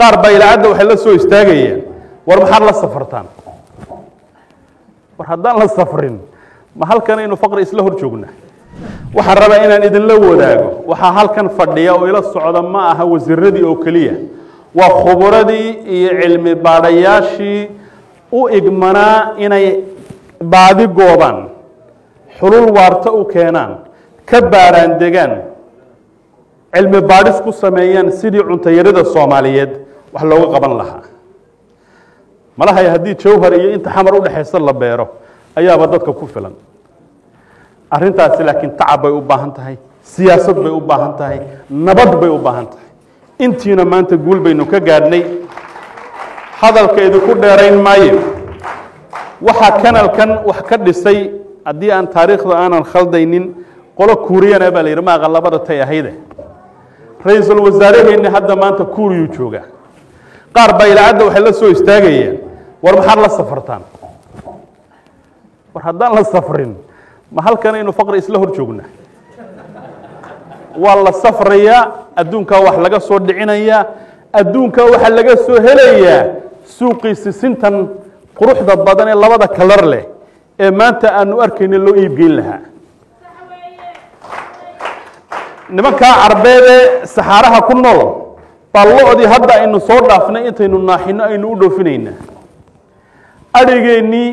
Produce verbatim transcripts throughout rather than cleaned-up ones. قار بايلعده وحلا سو استاجيا ورمحل السفرتان ورهدان السفرين محل كان إنه فقر إسله رجوعنا وحرب إنا ندل له وداعو وحال كان فرديا وإلى الصعود معها وزردي أو كلية وخبردي علم بارياشي وإجمنا إنا بعد جوبان حلول وارتا وكانان كباران دجان علم باريس كسميان سيدي عن تيرد الصوماليات وحلوه قبل لها ما لها يهدي شوهر إيه أنت حمر ولا حيصل لبيره أيها بدك كفلا أرنتاس لكن تعب وباهنتهاي سياسة وباهنتهاي نبض وباهنتهاي أنتينا ما أنت تقول بينك قارني هذا الكيد كل رين ماي وحكنا الكن وحكد السي أدي أن تاريخ أنا الخلدينين قالوا كوريا نبالي رما غلبة تياهيده رئيس الوزراء إن هذا ما أنت كوريو شوجا قارب إلى عدو حلا سو استاجيا ورمحل السفرتان ورهدان السفرين محل كان إنه فقر إسله رجوعنا والله السفر يا أدون كواح لقى صور دعينيا أدون كواح لقى سهليا سوقي سنتن قروح ضبضان الله بدا كلر له إما أنت أن أركن اللو يبقي لها نمك عربية سحارها كنول طلعوا دي هدا إنه صور دافنا إنت إنه ناحنا إنه دفنينا أرجعني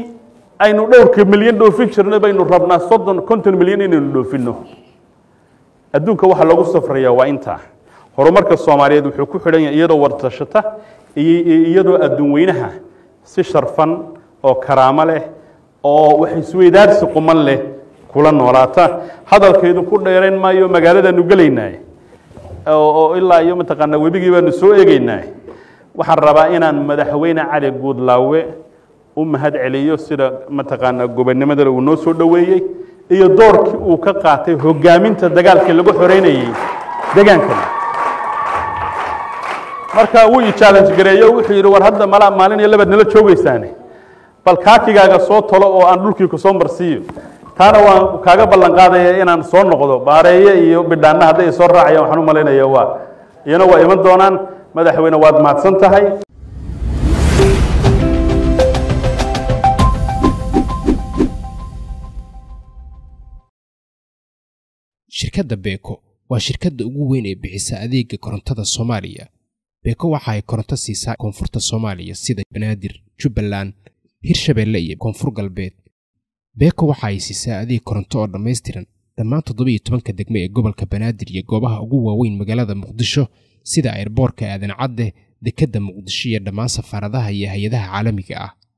أينو دورك مليون دو فيكشر نبينو ربنا صدن كنتن مليون إنو فينو أدونك واحد لغو صفر يا وإنتا هرمرك الصومالية دو حكو حرين يدو ورتشتا يدو أدون وينها سي شرفان أو كرامة له أو وحي سويدار سقمان له كولا نوراتا هذا الكيدو كل دايرين ما يو مقالة نقليناي أو إلا يوم تقنى وبيجي بنسوء يجيناي وحن ربائنا مدحوين علي قود لاوي وما هاد عليه سير متقن الجبنة ما دروا نوصل دويه إيه دورك وكقاته هو جامين تدقال كله بحريني دقان كله مركا ويجي challenge قريه ويحيروا هذا ملا مالين يلا بدنا له شو بيسانه بالكاكي جا صوت طلع وأنلوكي كسم برسيو ثانوا وكاجا باللقاده إن صون نقده باريه يو بدنا هذا يصير رعيا وحنو مالين يوا ينو إيمان دونان ما ده حوينا واد ما تصنتهاي. shirkadda Beko waa shirkadda ugu weyn ee bixisa adeega korontada Soomaaliya. Beko waxa ay koronto siisaa koonfurta Soomaaliya sida Banaadir, Jubbaland, Hirshabelle iyo Koonfur Galbeed. Beko waxa ay siisaa adeeg koronto oo dhameystiran dhammaan toddoba iyo toban degmo ee gobolka Banaadir iyo goobaha ugu waaweyn magaalada Muqdisho sida airportka Aadan Cadde, dekedda Muqdisho iyo dhammaan safaaradaha iyo hay'adaha caalamiga ah.